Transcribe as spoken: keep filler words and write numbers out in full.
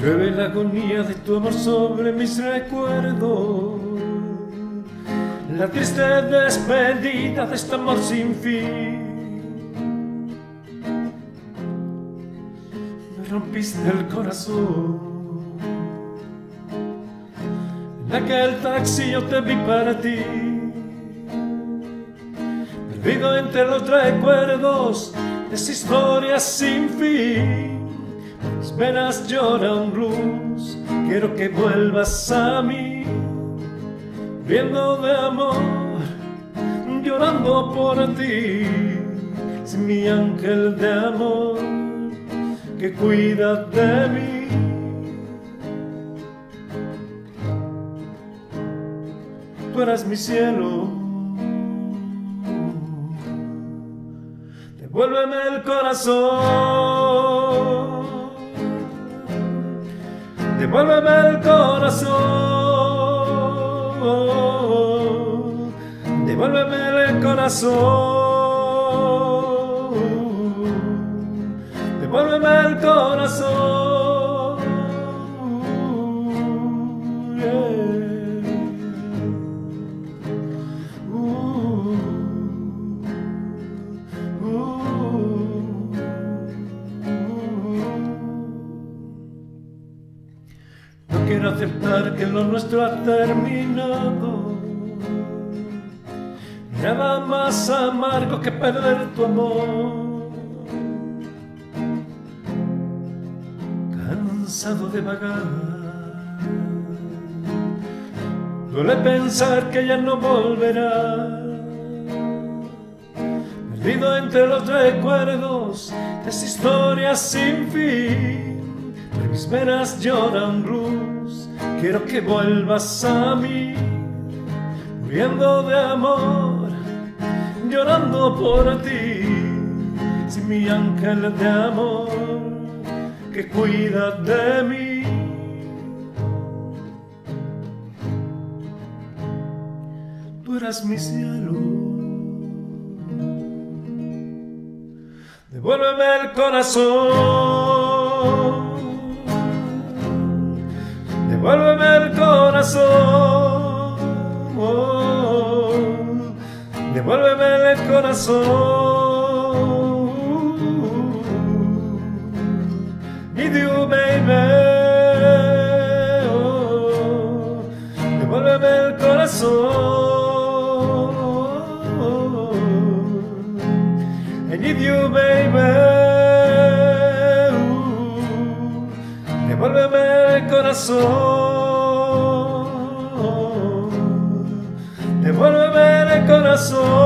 Llueve la agonía de tu amor sobre mis recuerdos, la triste despedida de este amor sin fin. Me rompiste el corazón en aquel taxi, yo te vi para ti, perdido entre los recuerdos de esa historia sin fin. Mis venas lloran blues, quiero que vuelvas a mí, muriendo de amor, llorando por ti. Es mi ángel de amor que cuida de mí. Tú eras mi cielo, devuélveme el corazón. Devuélveme el corazón, devuélveme el corazón, devuélveme el corazón, yeah. uh, uh, uh. Quiero aceptar que lo nuestro ha terminado. Nada más amargo que perder tu amor. Cansado de vagar, duele pensar que ya no volverá. Perdido entre los recuerdos de esa historia sin fin. Mis venas lloran blues, quiero que vuelvas a mí, muriendo de amor, llorando por ti. Es mi ángel de amor que cuida de mí. Tú eras mi cielo, devuélveme el corazón. Devuélveme el corazón, devuélveme el corazón, need you baby, oh, devuélveme el corazón, I need you baby. Devuélveme el corazón, devuélveme el corazón.